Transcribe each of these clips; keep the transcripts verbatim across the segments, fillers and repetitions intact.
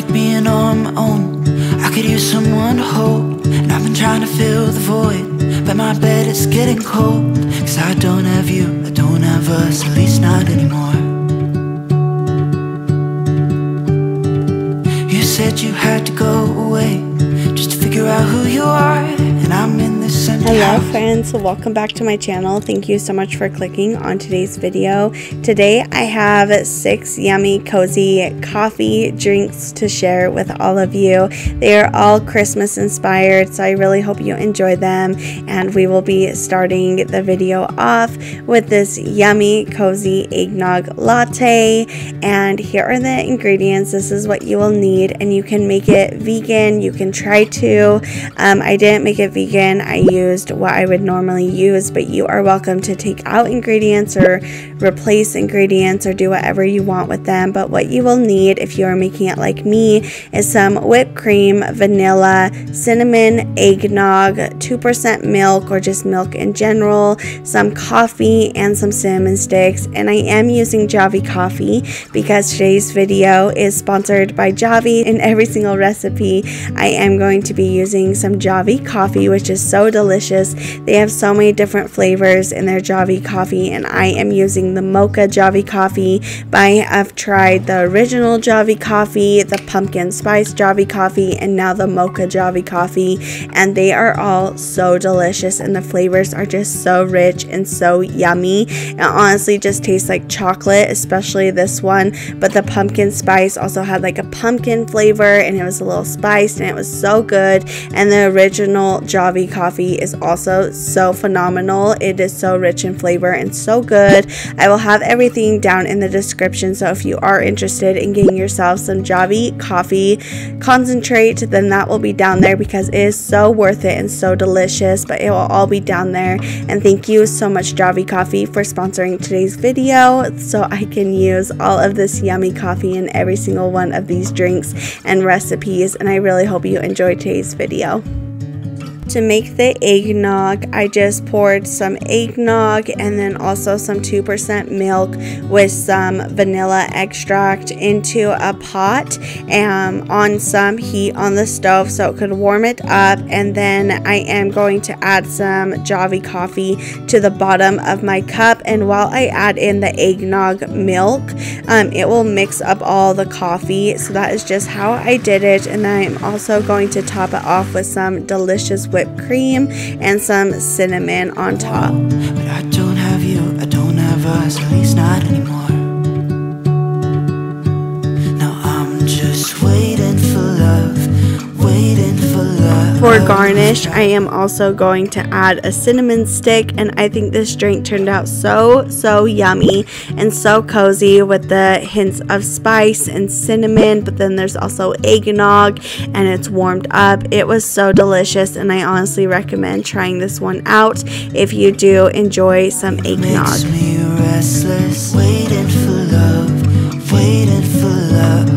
like being on my own. I could use someone to hold, and I've been trying to fill the void, but my bed is getting cold. Cause I don't have you, I don't have us, at least not anymore. You said you had to go away just to figure out who you are, and I'm in this empty house. Hello friends, welcome back to my channel. Thank you so much for clicking on today's video. Today I have six yummy cozy coffee drinks to share with all of you. They are all Christmas inspired, so I really hope you enjoy them, and we will be starting the video off with this yummy cozy eggnog latte. And here are the ingredients. This is what you will need, and you can make it vegan, you can try to. Um, I didn't make it vegan. I used what I would normally use, but you are welcome to take out ingredients or replace ingredients or do whatever you want with them. But what you will need if you are making it like me is some whipped cream, vanilla, cinnamon, eggnog, two percent milk or just milk in general, some coffee, and some cinnamon sticks. And I am using Javi coffee because today's video is sponsored by Javi. In every single recipe I am going to be using some Javi coffee, which is so delicious. They have so many different flavors in their Javi coffee, and I am using the mocha Javi coffee, but I have tried the original Javi coffee, the pumpkin spice Javi coffee, and now the mocha Javi coffee, and they are all so delicious, and the flavors are just so rich and so yummy. It honestly just tastes like chocolate, especially this one, but the pumpkin spice also had like a pumpkin flavor, and it was a little spiced, and it was so good. And the original Javi coffee is also so phenomenal. It is so rich in flavor and so good. I will have everything down in the description, so if you are interested in getting yourself some Javi coffee concentrate, then that will be down there because it is so worth it and so delicious. But it will all be down there, and thank you so much Javi coffee for sponsoring today's video so I can use all of this yummy coffee in every single one of these drinks and recipes. And I really hope you enjoyed today's video. To make the eggnog, I just poured some eggnog and then also some two percent milk with some vanilla extract into a pot and on some heat on the stove so it could warm it up. And then I am going to add some Javi coffee to the bottom of my cup. And while I add in the eggnog milk, um, it will mix up all the coffee. So that is just how I did it. And then I'm also going to top it off with some delicious whipped whipped cream and some cinnamon on top. But I don't have you, I don't have us, at least not anymore. Now I'm just waiting for love, waiting for love. For garnish, I am also going to add a cinnamon stick, and I think this drink turned out so, so yummy and so cozy with the hints of spice and cinnamon, but then there's also eggnog and it's warmed up. It was so delicious, and I honestly recommend trying this one out if you do enjoy some eggnog. Makes me restless, waiting for love, waiting for love.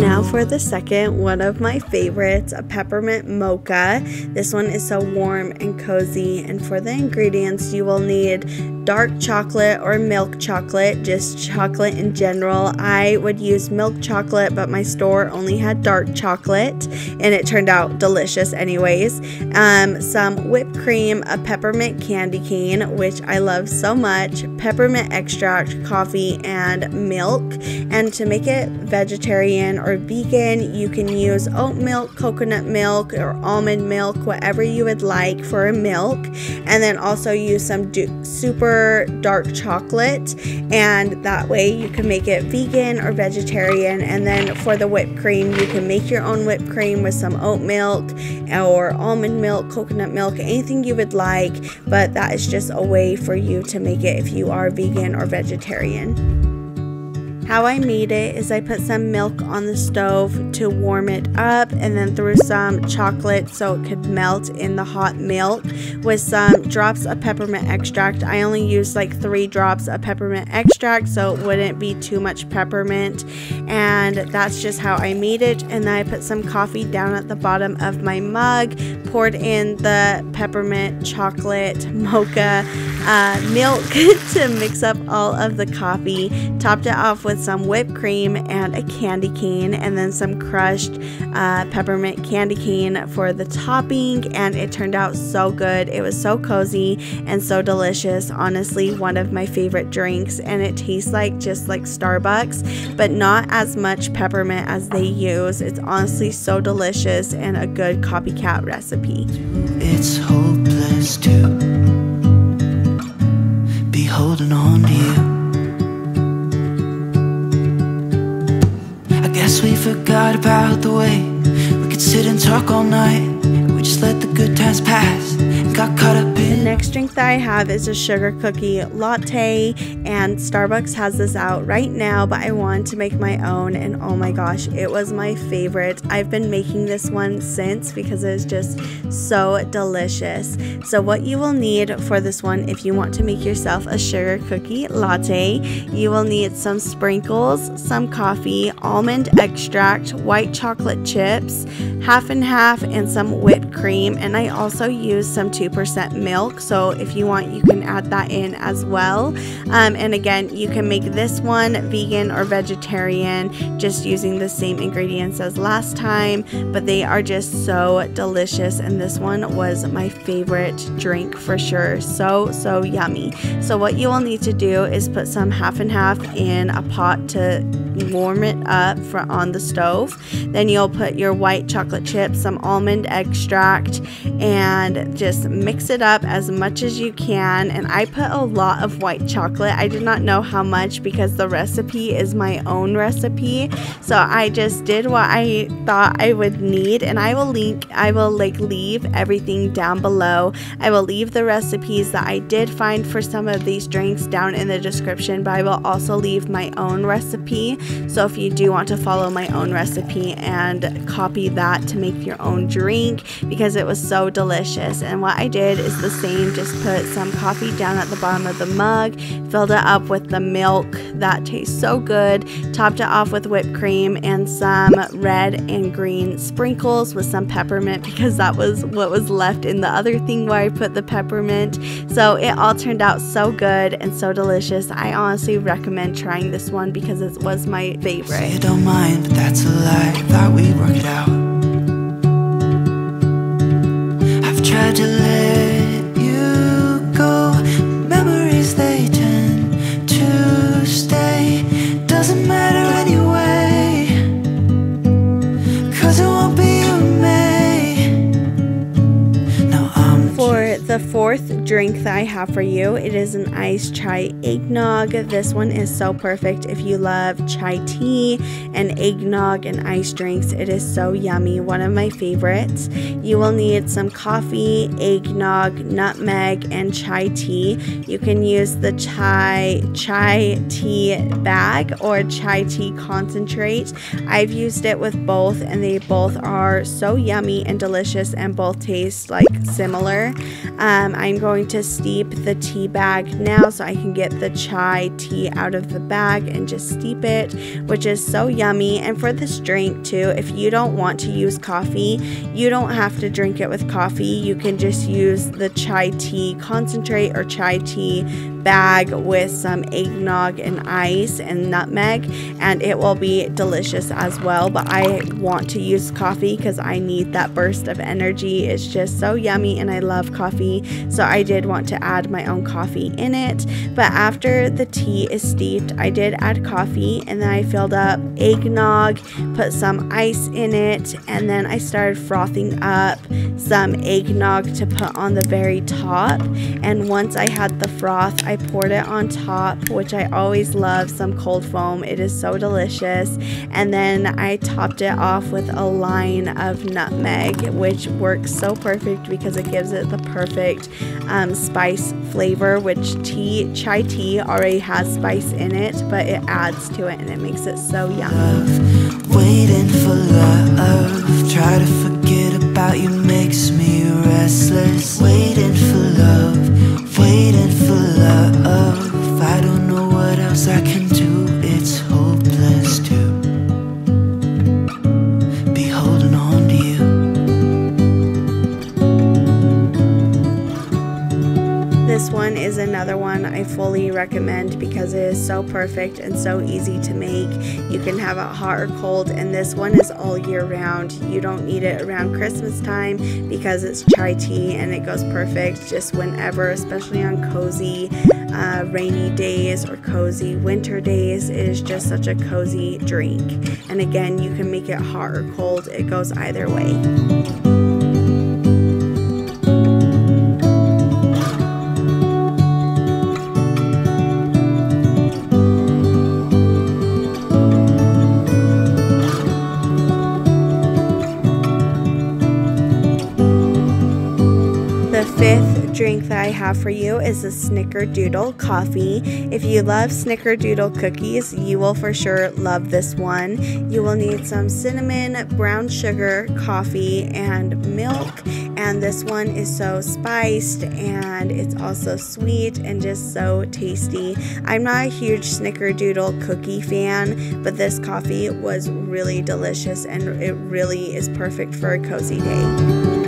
Now for the second, one of my favorites, a peppermint mocha. This one is so warm and cozy. And for the ingredients, you will need dark chocolate or milk chocolate, just chocolate in general. I would use milk chocolate, but my store only had dark chocolate, and it turned out delicious anyways. Um, some whipped cream, a peppermint candy cane, which I love so much, peppermint extract, coffee, and milk. And to make it vegetarian or vegan, you can use oat milk, coconut milk, or almond milk, whatever you would like for a milk. And then also use some super dark chocolate, and that way you can make it vegan or vegetarian. And then for the whipped cream, you can make your own whipped cream with some oat milk or almond milk, coconut milk, anything you would like. But that is just a way for you to make it if you are vegan or vegetarian. How I made it is I put some milk on the stove to warm it up, and then threw some chocolate so it could melt in the hot milk with some drops of peppermint extract. I only used like three drops of peppermint extract so it wouldn't be too much peppermint, and that's just how I made it. And then I put some coffee down at the bottom of my mug, poured in the peppermint chocolate mocha uh, milk to mix up all of the coffee, topped it off with some whipped cream and a candy cane, and then some crushed uh, peppermint candy cane for the topping, and it turned out so good. It was so cozy and so delicious. Honestly, one of my favorite drinks, and it tastes like just like Starbucks, but not as much peppermint as they use. It's honestly so delicious and a good copycat recipe. It's hopeless to be holding on to you. I guess we forgot about the way we could sit and talk all night. We just let the good times pass and got caught up in. The next drink that I have is a sugar cookie latte, and Starbucks has this out right now, but I wanted to make my own, and oh my gosh, it was my favorite. I've been making this one since because it is just so delicious. So what you will need for this one, if you want to make yourself a sugar cookie latte, you will need some sprinkles, some coffee, almond extract, white chocolate chips, half and half, and some whipped cream, and I also use some two percent milk, so if you want you can add that in as well. Um, and again, you can make this one vegan or vegetarian, just using the same ingredients as last time, but they are just so delicious, and this one was my favorite drink for sure. So so yummy. So what you will need to do is put some half and half in a pot to warm it up for on the stove. Then you'll put your white chocolate chips, some almond extract, and just mix it up as much as you can. And I put a lot of white chocolate. I did not know how much because the recipe is my own recipe, so I just did what I thought I would need. And I will link I will like leave everything down below. I will leave the recipes that I did find for some of these drinks down in the description, but I will also leave my own recipe. So if you do want to follow my own recipe and copy that to make your own drink, because it was so delicious. And what I did is the same, just put some coffee down at the bottom of the mug, filled it up with the milk that tastes so good, topped it off with whipped cream and some red and green sprinkles with some peppermint, because that was what was left in the other thing where I put the peppermint. So it all turned out so good and so delicious. I honestly recommend trying this one because it was my My favorite. So you don't mind, but that's a lie. Thought we'd work it out. I've tried to let you go. Memories they tend to stay. Doesn't matter anyway, 'cause it won't be you and me. No, I'm for the fourth drink that I have for you. It is an iced chai eggnog. This one is so perfect if you love chai tea and eggnog and iced drinks. It is so yummy, one of my favorites. You will need some coffee, eggnog, nutmeg, and chai tea. You can use the chai chai tea bag or chai tea concentrate. I've used it with both, and they both are so yummy and delicious, and both taste like similar. Um, I'm going to steep the tea bag now so I can get the chai tea out of the bag and just steep it, which is so yummy. And for this drink too, if you don't want to use coffee, you don't have to drink it with coffee. You can just use the chai tea concentrate or chai tea bag with some eggnog and ice and nutmeg, and it will be delicious as well. But I want to use coffee because I need that burst of energy. It's just so yummy, and I love coffee, so I did want to add my own coffee in it. But after the tea is steeped, I did add coffee, and then I filled up eggnog, put some ice in it, and then I started frothing up some eggnog to put on the very top. And once I had the froth, I poured it on top, which I always love some cold foam. It is so delicious. And then I topped it off with a line of nutmeg, which works so perfect because it gives it the perfect um, spice flavor, which tea chai tea already has spice in it, but it adds to it and it makes it so yummy. Love, waiting for love, try to forget about you makes me restless. Waiting for love, waiting for love, I don't know what else I can do. It's hopeless to be holding on to you. This one is another fully recommend because it is so perfect and so easy to make. You can have it hot or cold, and this one is all year round. You don't need it around Christmas time because it's chai tea and it goes perfect just whenever, especially on cozy uh, rainy days or cozy winter days. It is just such a cozy drink, and again, you can make it hot or cold. It goes either way. The fifth drink that I have for you is the Snickerdoodle coffee. If you love Snickerdoodle cookies, you will for sure love this one. You will need some cinnamon, brown sugar, coffee, and milk. And this one is so spiced, and it's also sweet and just so tasty. I'm not a huge Snickerdoodle cookie fan, but this coffee was really delicious, and it really is perfect for a cozy day.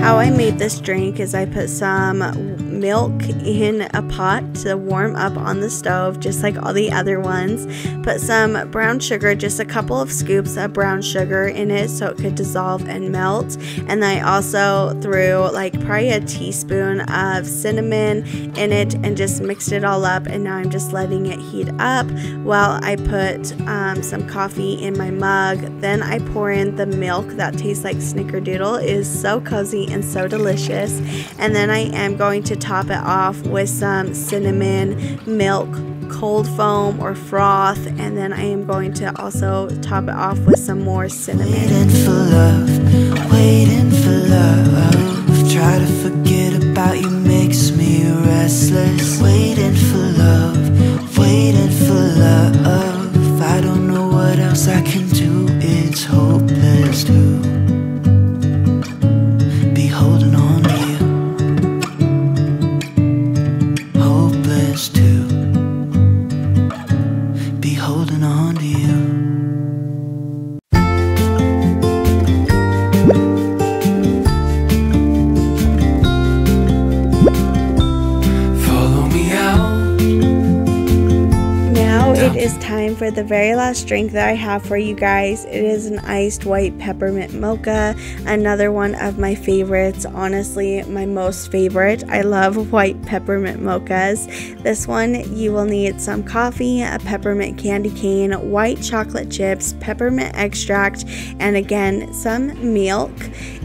How I made this drink is I put some milk in a pot to warm up on the stove, just like all the other ones. Put some brown sugar, just a couple of scoops of brown sugar in it so it could dissolve and melt. And I also threw like probably a teaspoon of cinnamon in it and just mixed it all up. And now I'm just letting it heat up while I put um, some coffee in my mug. Then I pour in the milk that tastes like Snickerdoodle. It is so cozy and so delicious. And then I am going to top it off with some cinnamon, milk, cold foam or froth, and then I am going to also top it off with some more cinnamon. Waiting for love, waiting for love. Try to forget about you makes me restless. Waiting for love, waiting for love. I don't know what else I can do, it's hopeless too. For the very last drink that I have for you guys, it is an iced white peppermint mocha, another one of my favorites, honestly my most favorite. I love white peppermint mochas. This one, you will need some coffee, a peppermint candy cane, white chocolate chips, peppermint extract, and again some milk.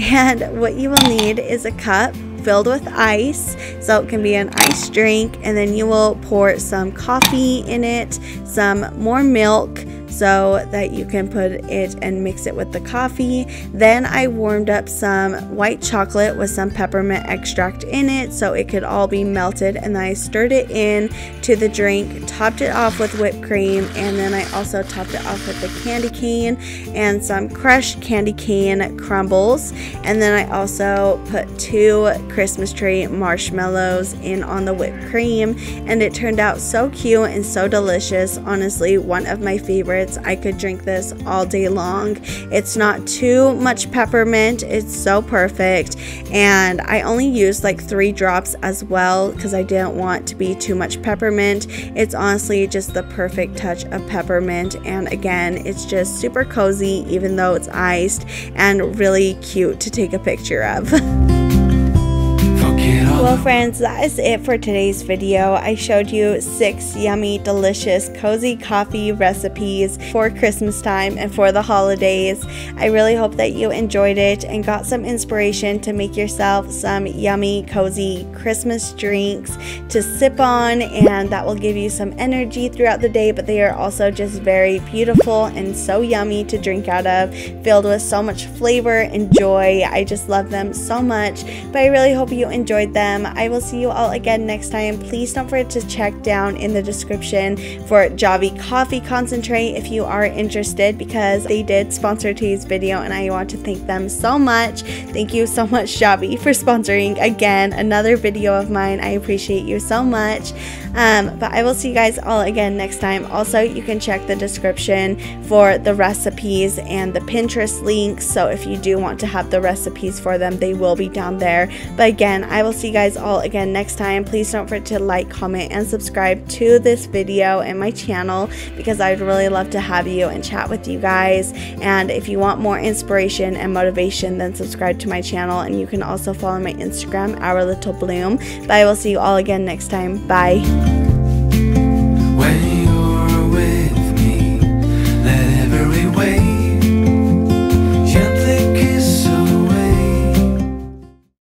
And what you will need is a cup filled with ice, so it can be an iced drink, and then you will pour some coffee in it, some more milk so that you can put it and mix it with the coffee. Then I warmed up some white chocolate with some peppermint extract in it so it could all be melted, and then I stirred it in to the drink, topped it off with whipped cream, and then I also topped it off with the candy cane and some crushed candy cane crumbles. And then I also put two Christmas tree marshmallows in on the whipped cream, and it turned out so cute and so delicious. Honestly, one of my favorites. I could drink this all day long. It's not too much peppermint. It's so perfect. And I only used like three drops as well because I didn't want to be too much peppermint. It's honestly just the perfect touch of peppermint. And again, it's just super cozy even though it's iced, and really cute to take a picture of. Well friends, that is it for today's video. I showed you six yummy, delicious, cozy coffee recipes for Christmas time and for the holidays. I really hope that you enjoyed it and got some inspiration to make yourself some yummy, cozy Christmas drinks to sip on, and that will give you some energy throughout the day, but they are also just very beautiful and so yummy to drink out of, filled with so much flavor and joy. I just love them so much, but I really hope you enjoyed them. I will see you all again next time. Please don't forget to check down in the description for Javi Coffee Concentrate if you are interested, because they did sponsor today's video and I want to thank them so much. Thank you so much, Javi, for sponsoring again another video of mine. I appreciate you so much. Um, but I will see you guys all again next time. Also, you can check the description for the recipes and the Pinterest links. So if you do want to have the recipes for them, they will be down there. But again, I will see you guys all again next time. Please don't forget to like, comment, and subscribe to this video and my channel, because I'd really love to have you and chat with you guys. And if you want more inspiration and motivation, then subscribe to my channel, and you can also follow my Instagram, Our Little Bloom. But I will see you all again next time. Bye.